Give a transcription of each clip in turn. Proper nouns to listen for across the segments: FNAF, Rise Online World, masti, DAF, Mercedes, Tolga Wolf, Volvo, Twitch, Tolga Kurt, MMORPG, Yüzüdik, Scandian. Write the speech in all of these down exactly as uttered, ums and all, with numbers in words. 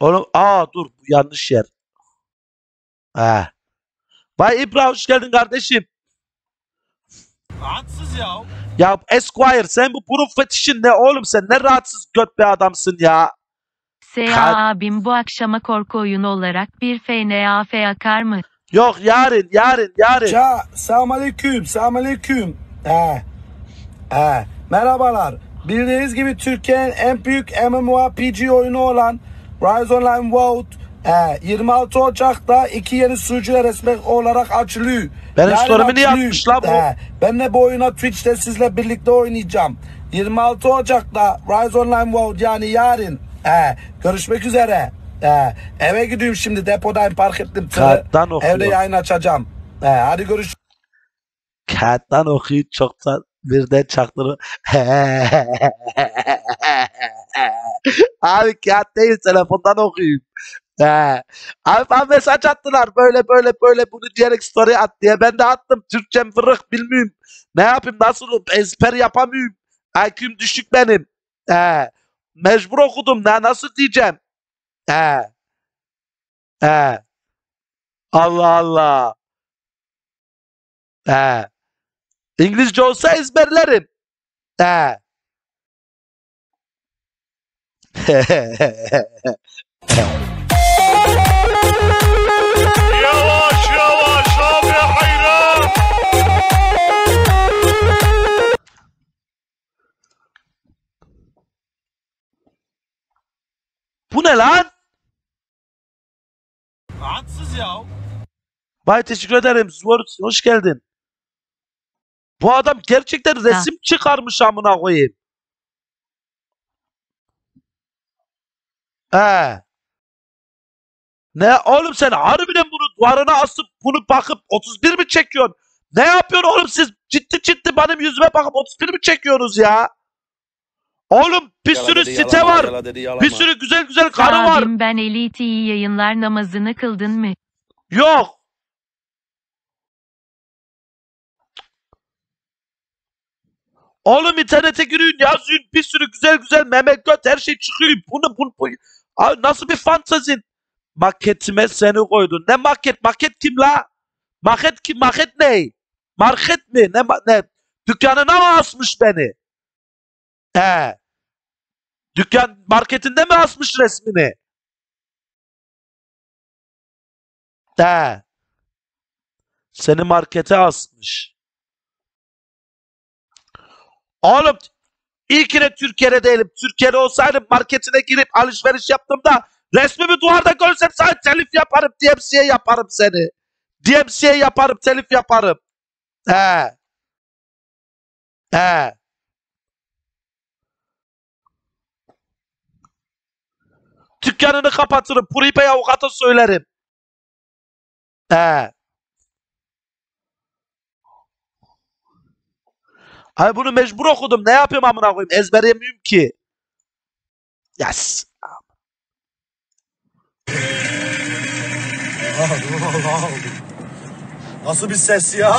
Oğlum aa dur bu yanlış yer. Heh. Vay İbrahim hoş geldin kardeşim. Rahatsız ya. Ya Esquire sen bu burun fetişin ne oğlum sen ne rahatsız göt bir adamsın ya. Seha abim bu akşama korku oyunu olarak bir F N A F akar mı? Yok yarın yarın yarın. Ça selam aleyküm selam aleyküm. He. He. Merhabalar. Bildiğiniz gibi Türkiye'nin en büyük M M O R P G oyunu olan Rise Online World he, yirmi altı Ocak'ta iki yeni sunucuya resmi olarak açılıyor. Benim story'imi niye atmış lan bu? He, ben de bu oyuna Twitch'te sizle birlikte oynayacağım. yirmi altı Ocak'ta Rise Online World yani yarın. He, görüşmek üzere. He, eve gidiyorum şimdi depodayım park ettim. Evde yayın açacağım. He, hadi görüş. Kağıttan okuyun çoktan. Birden çaktırı. Abi kağıt değil telefondan okuyayım. He. Abi bana mesaj attılar böyle böyle böyle bunu diyerek story at diye. Ben de attım Türkçem fırık bilmiyorum. Ne yapayım nasılım ezber yapamıyorum. I Q'm düşük benim. He. Mecbur okudum ne nasıl diyeceğim. He. He. Allah Allah. He. İngilizce olsa ezberlerim. He. Yavaş yavaş abi hayran. Bu ne lan? Rahatsız ya. Bay teşekkür ederim. Zor, hoş geldin. Bu adam gerçekten resim ha. Çıkarmış amına koyayım. He. Ne oğlum sen harbiden bunu duvarına asıp bunu bakıp otuz bir mi çekiyorsun? Ne yapıyorsun oğlum siz ciddi ciddi benim yüzüme bakıp otuz bir mi çekiyorsunuz ya? Oğlum bir yala sürü dedi, site yalama, var. Yala dedi, bir sürü güzel güzel karı abim, var. Abim ben Elite iyi yayınlar namazını kıldın mı? Yok. Oğlum internete girin yazın bir sürü güzel güzel memeklat her şey çıkıyor. Bunu bunu, bunu. Abi nasıl bir fantazin? Maketime seni koydun. Ne maket? Maket kim la? Maket kim? Maket ne? Market mi? Ne? ne? Dükkanına mı asmış beni? He. Dükkan marketinde mi asmış resmini? He. Seni markete asmış. Oğlum iyi ki de Türkiye'de değilim. Türkiye'de olsaydım marketine girip alışveriş yaptığımda resmimi duvarda görsem sana telif yaparım. D M C'ye yaparım seni. D M C'ye yaparım. Telif yaparım. He. He. Dükkanını kapatırım. Puripe'ye avukata söylerim. He. Hayır bunu mecbur okudum. Ne yapayım amına koyayım? Ezberleyemiyorum ki. Yes. Nasıl bir ses ya?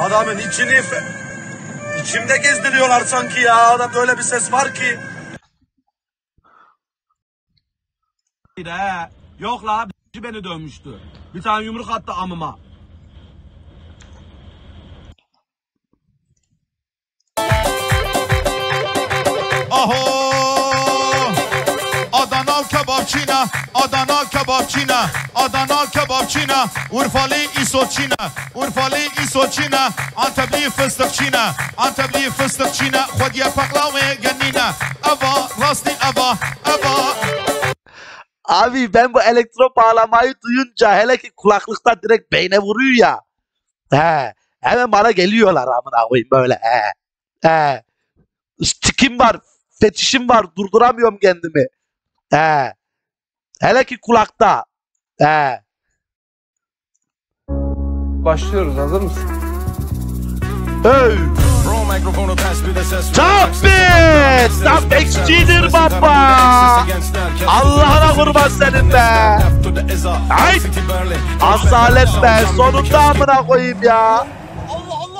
Adamın içini içimde gezdiriyorlar sanki ya. Adam böyle bir ses var ki. Yok la beni dövmüştü. Bir tane yumruk attı amıma. Aho Adana kebapçina, Adana kebapçina, Adana kebapçina, Urfalı isoçina, Urfalı isoçina, Antepli fıstıkçina, Antepli fıstıkçina, Xodiya paklava ganina, ava rastni ava ava. Abi ben bu elektro bağlamayı duyunca hele ki kulaklıktan direkt beyne vuruyor ya. He, hemen bana geliyorlar amına koyayım böyle. He. He. Tikim var, fetişim var, durduramıyorum kendimi. He. Hele ki kulakta. He. Başlıyoruz, hazır mısın? Hey! Tabii! Stop ekşidir baba! Allah'ına kurban senin be! Ay! Asalet be, sonunda amına koyayım ya!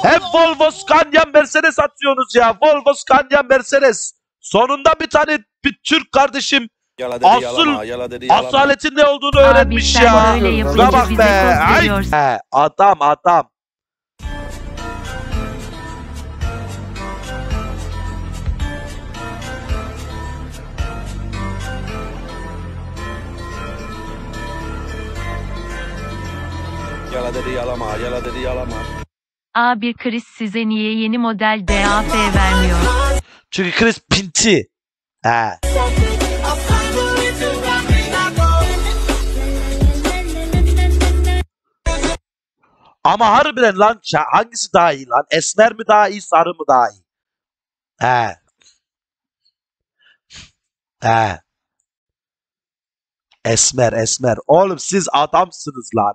Hep Volvo, Scandian, Mercedes atıyorsunuz ya. Volvo, Scandian, Mercedes. Sonunda bir tane bir Türk kardeşim yala dedi, asıl yalama, yala dedi, asaletin ne olduğunu abi öğrenmiş ya. Şuna bak be. Ay. He, adam adam. Yala dedi yalama, yala dedi yalama. A bir Chris size niye yeni model D A F vermiyor? Çünkü Chris pinti. He. Ama harbiden lan hangisi daha iyi lan? Esmer mi daha iyi, sarı mı daha iyi? He. He. Esmer, esmer. Oğlum siz adamsınız lan.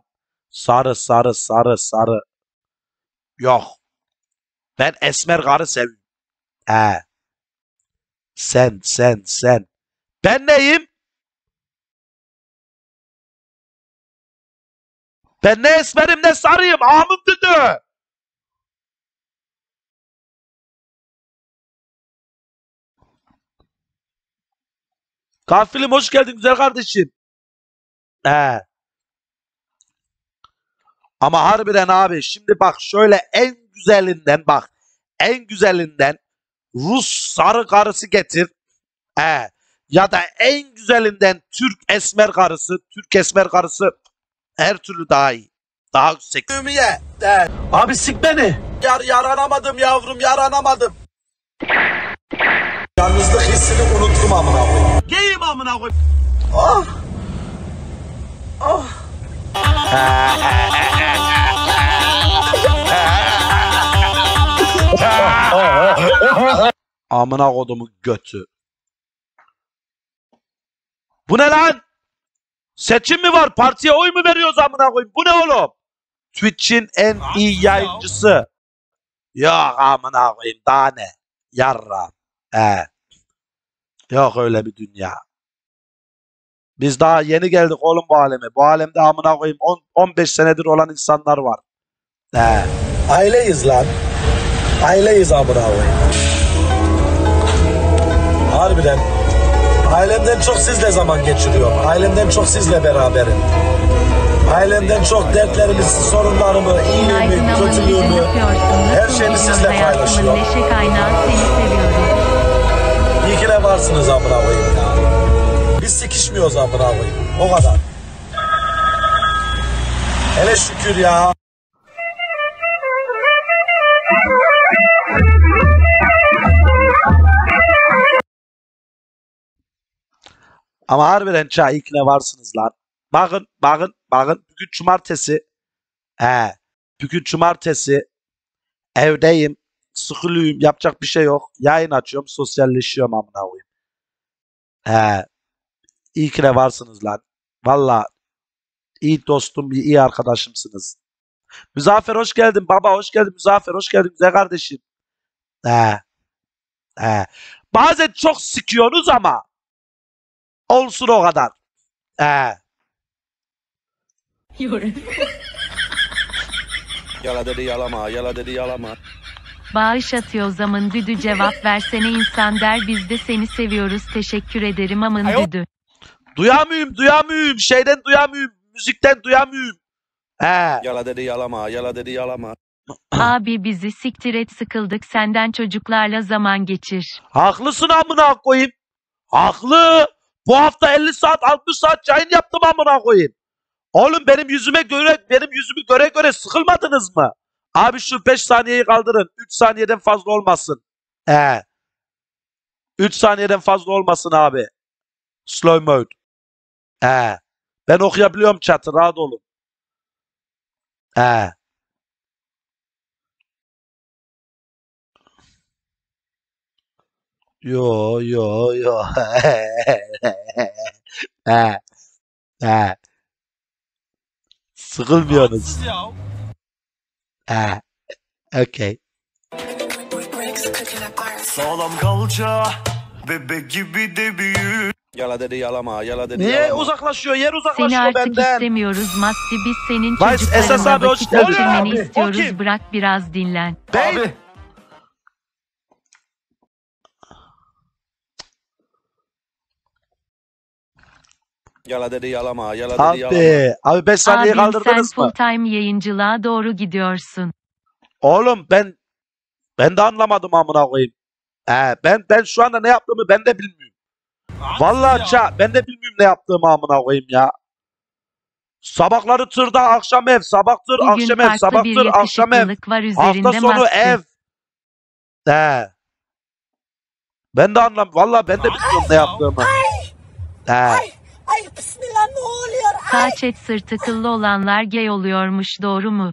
Sarı, sarı, sarı, sarı. Yok. Ben esmer karı seviyorum. He. Sen, sen, sen. Ben neyim? Ben ne esmerim ne sarıyım. Ahmım düdü. Kafilim hoş geldin güzel kardeşim. He. Ama harbiden abi şimdi bak şöyle en güzelinden bak. En güzelinden Rus sarı karısı getir. He. Ya da en güzelinden Türk esmer karısı. Türk esmer karısı. Her türlü daha iyi. Daha yüksek. Ümiye der. Abi sik beni. Yar yaranamadım yavrum yaranamadım. Yalnızlık hissini unuttum amına koyayım. Geyim amına koyayım. Oh. Oh. Amına kodumun götü. Bu ne lan? Seçim mi var? Partiye oy mu veriyoruz amına koyayım? Bu ne oğlum? Twitch'in en iyi yayıncısı. Yok amına koyayım. Daha ne? Yarra. He. Yok öyle bir dünya. Biz daha yeni geldik oğlum bu aleme. Bu alemde amına koyayım on on beş senedir olan insanlar var. He. Aileyiz lan. Aileyiz amına koyayım. Harbiden. Ailemden çok sizle zaman geçiriyorum. Ailemden çok sizle beraberim. Ailemden çok dertlerimi, sorunlarımı, iyiliğimi, kötülüğümü, her şeyimi sizle paylaşıyorum. Neşe kaynağı seni seviyorum. İyi ki de varsınız amına koyayım ya. Biz sikişmiyoruz amına koyayım. O kadar. Hele şükür ya. Ama harbiden çağ ilk ne varsınız lan. Bakın bakın bakın. Bugün cumartesi. He. Bugün cumartesi. Evdeyim. Sıkılıyım. Yapacak bir şey yok. Yayın açıyorum. Sosyalleşiyorum amına koyayım. He. İyi ki ne varsınız lan. Valla. İyi dostum. İyi arkadaşımsınız. Müzaffer hoş geldin. Baba hoş geldin. Müzaffer hoş geldin. Güzel kardeşim. He. He. Bazen çok sikiyorsunuz ama. Olsun o kadar. Ee. Yala dedi yalama, yala dedi yalama. Bağış atıyor zaman düdü cevap versene insan der biz de seni seviyoruz teşekkür ederim amın düdü. Duyamıyorum, duyamıyorum. Şeyden duyamıyorum, müzikten duyamıyorum. Ee. Yala dedi yalama, yala dedi yalama. Abi bizi siktir et sıkıldık senden çocuklarla zaman geçir. Haklısın amına koyayım. Haklı. Bu hafta elli saat altmış saat yayın yaptım amına koyayım. Oğlum benim yüzüme göre benim yüzümü göre göre sıkılmadınız mı? Abi şu beş saniyeyi kaldırın. üç saniyeden fazla olmasın. Ee. üç saniyeden fazla olmasın abi. Slow mode. Ee. Ben okuyabiliyorum chat'ı rahat olun. Ee. Yo yo yo. He. He. Sıkılmıyorsunuz. He. Okay. Sağlam kalça bebek gibi de büyük. Yala dedi yalama, yala dedi yalama. Niye uzaklaşıyor? Yer uzaklaşıyor benden. Seni artık benden istemiyoruz. Masti biz senin çocuklarına vakit geçirmeni istiyoruz. Abi. Bırak biraz dinlen. Abi. Yala dedi yalama, yala dedi yalama. Abi, abi beş saniye abi, kaldırdınız sen mı? Full time yayıncılığa doğru gidiyorsun. Oğlum ben ben de anlamadım amına koyayım. Ee, ben ben şu anda ne yaptığımı ben de bilmiyorum. Abi vallahi ça ben de bilmiyorum ne yaptığımı amına koyayım ya. Sabahları tırda, akşam ev, sabah tır, bugün akşam ev, sabah tır, akşam ev. Hafta sonu maske. Ev. Ee. Ben de anlam, vallahi ben de bilmiyorum ne yaptığımı. Ee. Ay. Ay bismillah ne oluyor? Saç et sırtı kıllı olanlar gay oluyormuş, doğru mu?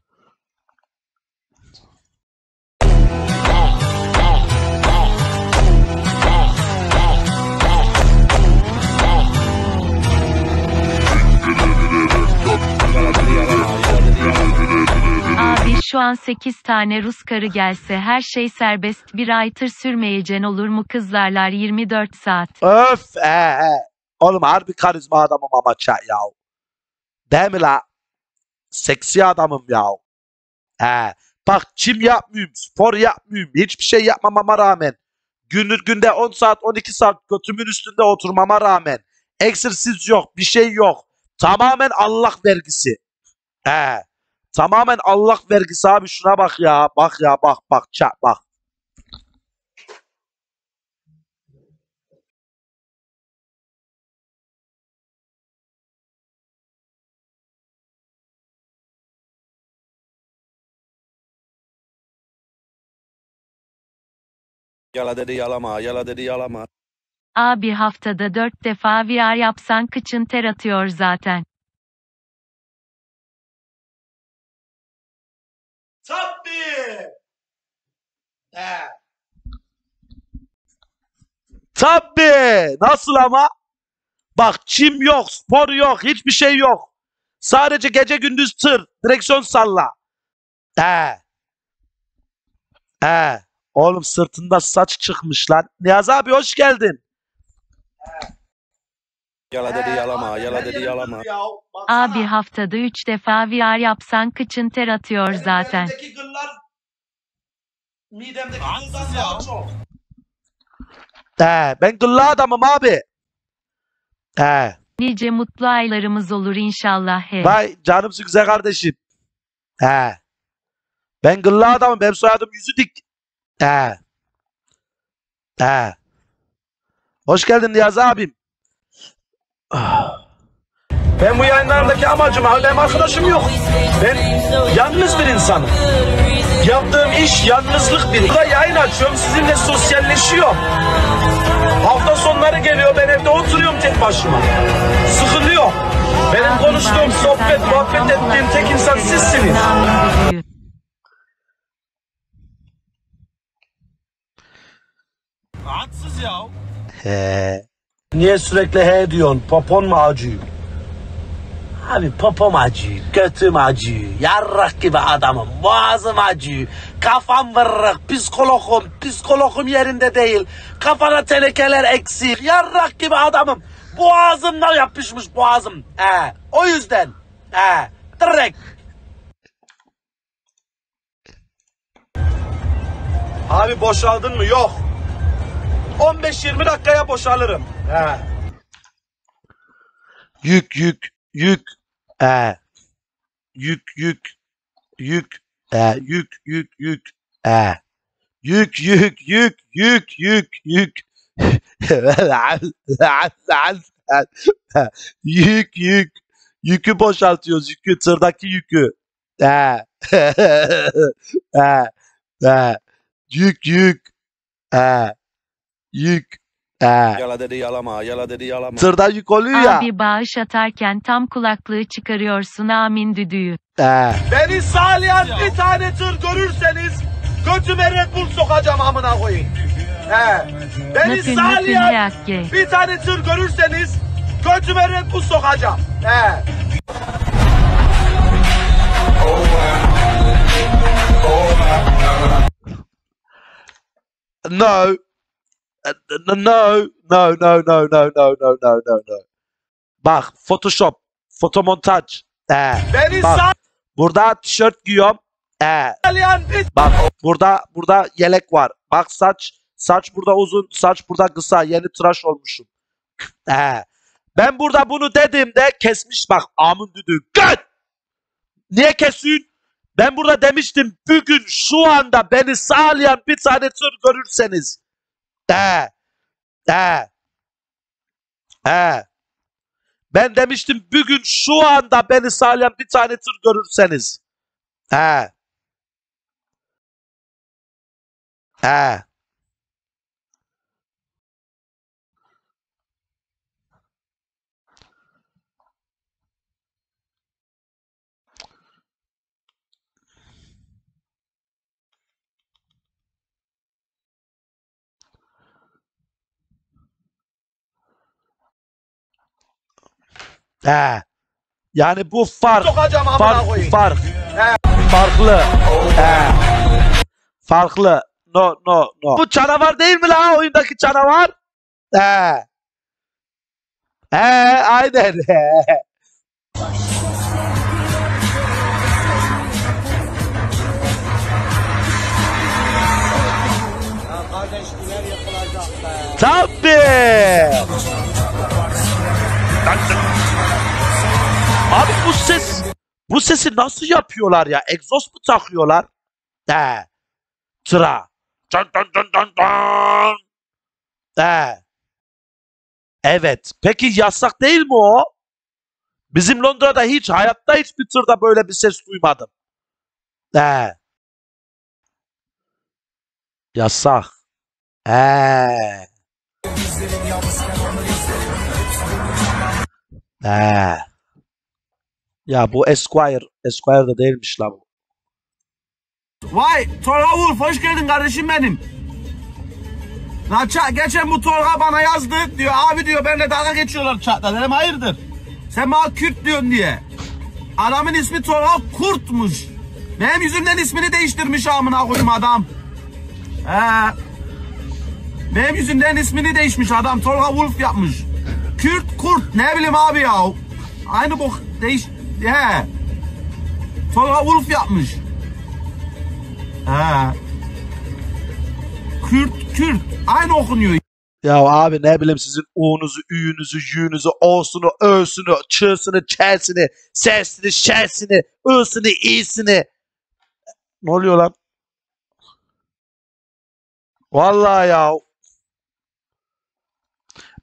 Abi şu an sekiz tane Rus karı gelse her şey serbest, bir ay tır sürmeyeceksin olur mu? Kızlarlar yirmi dört saat. Öf ee. Oğlum harbi karizma adamım ama çay ya. Değil mi la? Seksi adamım ya. He. Bak çim yapmıyorum, spor yapmıyorum, hiçbir şey yapmamama rağmen, günlük günde on saat, on iki saat götümün üstünde oturmama rağmen, egzersiz yok, bir şey yok. Tamamen Allah vergisi. He. Tamamen Allah vergisi abi, şuna bak ya, bak ya, bak bak çay bak. Yala dedi yalama, yala dedi yalama. Abi haftada dört defa V R yapsan kıçın ter atıyor zaten. Tabii. He. Tabii. Nasıl ama? Bak çim yok, spor yok, hiçbir şey yok. Sadece gece gündüz tır, direksiyon salla. He. He. Oğlum sırtında saç çıkmış lan. Niyazi abi hoş geldin. Yala dedi yalama, yala dedi yalama. Abi haftada üç defa V R yapsan kıçın ter atıyor zaten. He, ben gıllı adamım abi. He. Nice mutlu aylarımız olur inşallah. He. Vay canımsın güzel kardeşim. He. Ben gıllı adamım, benim soyadım Yüzüdik. He. He. Hoş geldin Niyaz abim. Ben bu yayınlardaki amacım abi, benim arkadaşım yok. Ben yalnız bir insanım. Yaptığım iş yalnızlık bir. Burada yayın açıyorum, sizinle sosyalleşiyorum. Hafta sonları geliyor, ben evde oturuyorum tek başıma. Sıkılıyor. Benim konuştuğum, sohbet, muhabbet ettiğim tek insan sizsiniz. Rahatsız ya. He. Niye sürekli he diyorsun? Popon mu acıyor? Abi popom acıyor, götüm acıyor, yarrak gibi adamım, boğazım acıyor, kafam vırrık, psikologum, psikologum yerinde değil, kafana tenekeler eksik, yarrak gibi adamım, boğazımdan yapışmış boğazım. He. O yüzden. He. Direkt. Abi boşaldın mı? Yok. on beş yirmi dakikaya boşalırım. He. Yük yük yük. He. Yük yük yük. He. Yük yük yük. He. Yük yük yük yük yük yük. Yük yük. Yükü boşaltıyoruz. Yükü, tırdaki yükü. He. He. He. Yük yük. He. Yük. Ee. Yala dedi yalama, yala dedi yalama. Tırda yük oluyor ya. Abi bağış atarken tam kulaklığı çıkarıyorsun, amin düdüğü. Ee. Beni sağlayan bir tane tır görürseniz götüme Red Bull sokacağım amına koyayım. He. Beni sağlayan bir tane tır görürseniz götüme Red Bull sokacağım. He. No. No, no, no, no, no, no, no, no, no, no. Bak, Photoshop, fotomontaj. Ee, Beni bak, burada tişört giyiyorum. Ee, bak, burada burada yelek var. Bak saç, saç burada uzun, saç burada kısa. Yeni tıraş olmuşum. Ee, Ben burada bunu dediğimde kesmiş bak amın düdüğü. Göt! Niye kesiyorsun? Ben burada demiştim bugün şu anda beni sağlayan bir tane tür görürseniz. De. De. He. Ben demiştim bugün şu anda beni sağlayan bir tane tür görürseniz. He. He. He. Yani bu fark, fark, fark, farklı, he. Farklı, no, no, no. Bu canavar değil mi la oyundaki canavar? He. He, aynen. He. Tabii. Abi bu ses, bu sesi nasıl yapıyorlar ya? Egzoz mu takıyorlar? De. Tıra. Tan tan tan tan tan. De. Evet. Peki yasak değil mi o? Bizim Londra'da hiç, hayatta hiçbir tırda böyle bir ses duymadım. De. Yasak. Eee. De. Ya bu Esquire, Esquire de değilmiş la bu. Vay Tolga Wolf, hoş geldin kardeşim benim. Lan geçen bu Tolga bana yazdı, diyor abi diyor benimle dalga geçiyorlar çatla, dedim hayırdır? Sen bana Kürt diyorsun diye. Adamın ismi Tolga Kurt'muş. Benim yüzümden ismini değiştirmiş amına koyayım adam. He. Benim yüzümden ismini değişmiş adam, Tolga Wolf yapmış. Kürt Kurt ne bileyim abi ya. Aynı bok değiş. He. Tolga Wolf yapmış. He. Kürt, Kürt. Aynı okunuyor. Ya abi ne bileyim sizin u'nuzu, ü'nüzü, y'nüzü, o'sunu, ö'sünü, ç'sını, ç'sini, s'sini, ş'sini, i'sini, i'sini. Ne oluyor lan? Vallahi ya.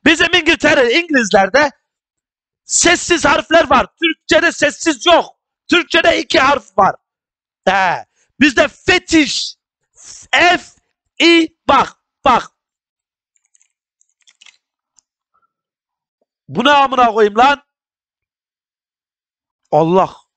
Bizim İngiltere, İngilizlerde sessiz harfler var. Türkçede sessiz yok. Türkçede iki harf var. He. Bizde fetiş. F, I, bak. Bak. Buna amına koyayım lan. Allah.